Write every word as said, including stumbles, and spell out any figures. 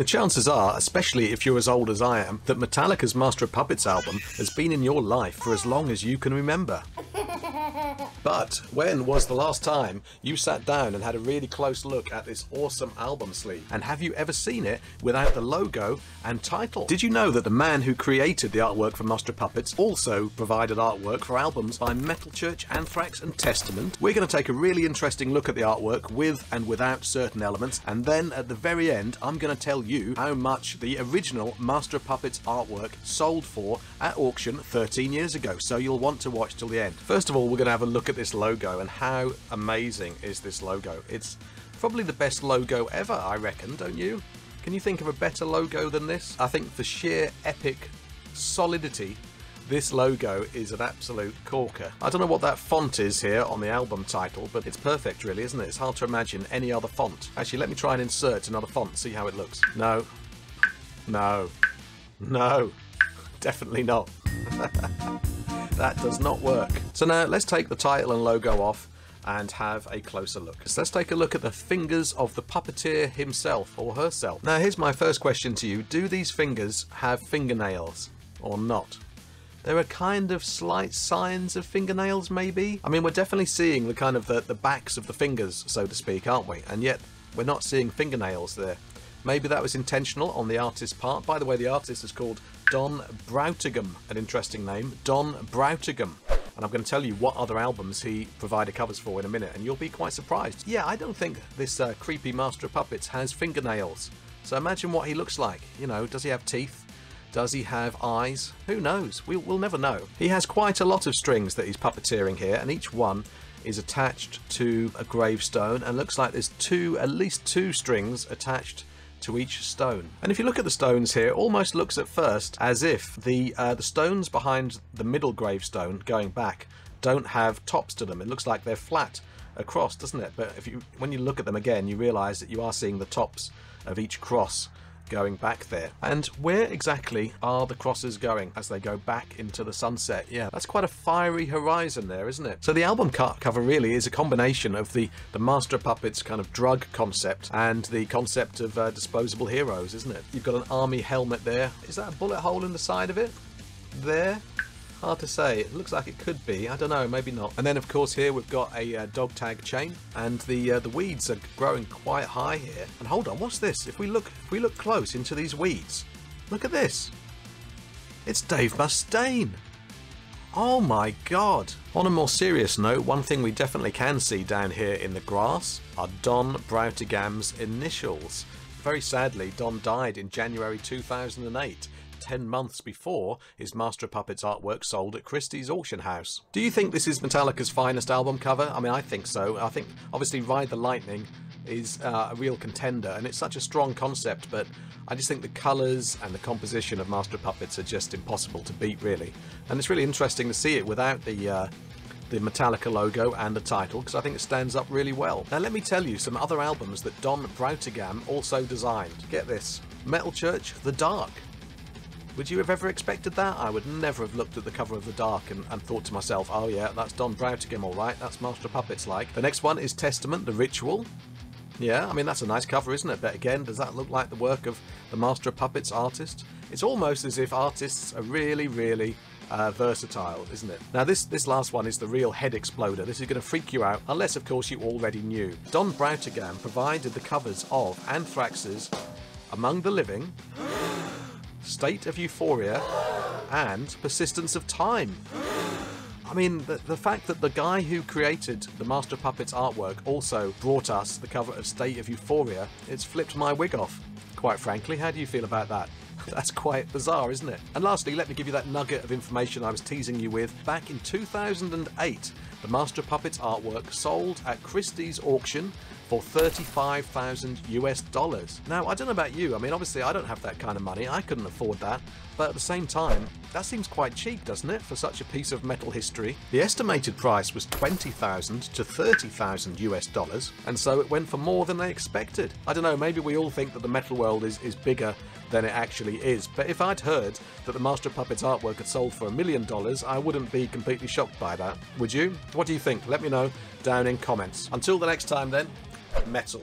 The chances are, especially if you're as old as I am, that Metallica's Master of Puppets album has been in your life for as long as you can remember. But when was the last time you sat down and had a really close look at this awesome album sleeve? And have you ever seen it without the logo and title? Did you know that the man who created the artwork for Master of Puppets also provided artwork for albums by Metal Church, Anthrax and Testament? We're going to take a really interesting look at the artwork with and without certain elements, and then at the very end I'm going to tell you how much the original Master of Puppets artwork sold for at auction thirteen years ago, so you'll want to watch till the end. First of all, we're going to have a look at this logo, and how amazing is this logo? It's probably the best logo ever, I reckon, don't you? Can you think of a better logo than this? I think for sheer epic solidity, this logo is an absolute corker. I don't know what that font is here on the album title, but it's perfect really, isn't it? It's hard to imagine any other font. Actually, let me try and insert another font, see how it looks. No. No. No. Definitely not. That does not work. So now let's take the title and logo off and have a closer look. So let's take a look at the fingers of the puppeteer himself or herself. Now here's my first question to you. Do these fingers have fingernails or not? There are kind of slight signs of fingernails maybe? I mean, we're definitely seeing the kind of the, the backs of the fingers, so to speak, aren't we? And yet we're not seeing fingernails there. Maybe that was intentional on the artist's part. By the way, the artist is called Don Brautigam, an interesting name, Don Brautigam. And I'm going to tell you what other albums he provided covers for in a minute, and you'll be quite surprised. Yeah, I don't think this uh, creepy Master of Puppets has fingernails. So imagine what he looks like. You know, does he have teeth? Does he have eyes? Who knows? We, we'll never know. He has quite a lot of strings that he's puppeteering here, and each one is attached to a gravestone, and looks like there's two, at least two strings attached to each stone. And if you look at the stones here, it almost looks at first as if the uh, the stones behind the middle gravestone going back don't have tops to them. It looks like they're flat across, doesn't it? But if you when you look at them again, you realize that you are seeing the tops of each cross going back there. And where exactly are the crosses going as they go back into the sunset? Yeah, that's quite a fiery horizon there, isn't it? So the album cover really is a combination of the, the Master of Puppets kind of drug concept and the concept of uh, disposable heroes, isn't it? You've got an army helmet there. Is that a bullet hole in the side of it? There? Hard to say. It looks like it could be. I don't know, maybe not. And then of course here we've got a uh, dog tag chain, and the uh, the weeds are growing quite high here. And hold on, what's this? If we look if we look close into these weeds, look at this. It's Dave Mustaine. Oh my God. On a more serious note, one thing we definitely can see down here in the grass are Don Brautigam's initials. Very sadly, Don died in January two thousand eight. ten months before his Master of Puppets artwork sold at Christie's auction house. Do you think this is Metallica's finest album cover? I mean, I think so. I think, obviously, Ride the Lightning is uh, a real contender, and it's such a strong concept, but I just think the colours and the composition of Master of Puppets are just impossible to beat, really. And it's really interesting to see it without the uh, the Metallica logo and the title, because I think it stands up really well. Now, let me tell you some other albums that Don Brautigam also designed. Get this. Metal Church, The Dark. Would you have ever expected that? I would never have looked at the cover of The Dark and, and thought to myself, oh yeah, that's Don Brautigam, all right, that's Master of Puppets-like. The next one is Testament, The Ritual. Yeah, I mean, that's a nice cover, isn't it? But again, does that look like the work of the Master of Puppets artist? It's almost as if artists are really, really uh, versatile, isn't it? Now, this, this last one is the real head exploder. This is going to freak you out, unless, of course, you already knew. Don Brautigam provided the covers of Anthrax's Among the Living, State of Euphoria and Persistence of Time. I mean, the, the fact that the guy who created the Master of Puppets artwork also brought us the cover of State of Euphoria, it's flipped my wig off, quite frankly. How do you feel about that? That's quite bizarre, isn't it? And lastly, let me give you that nugget of information I was teasing you with. Back in two thousand eight, the Master of Puppets artwork sold at Christie's auction for thirty-five thousand US dollars. Now, I don't know about you. I mean, obviously, I don't have that kind of money. I couldn't afford that. But at the same time, that seems quite cheap, doesn't it, for such a piece of metal history? The estimated price was twenty thousand to thirty thousand US dollars, and so it went for more than they expected. I don't know, maybe we all think that the metal world is, is bigger than it actually is, but if I'd heard that the Master of Puppets artwork had sold for a million dollars, I wouldn't be completely shocked by that, would you? What do you think? Let me know down in comments. Until the next time then, metal.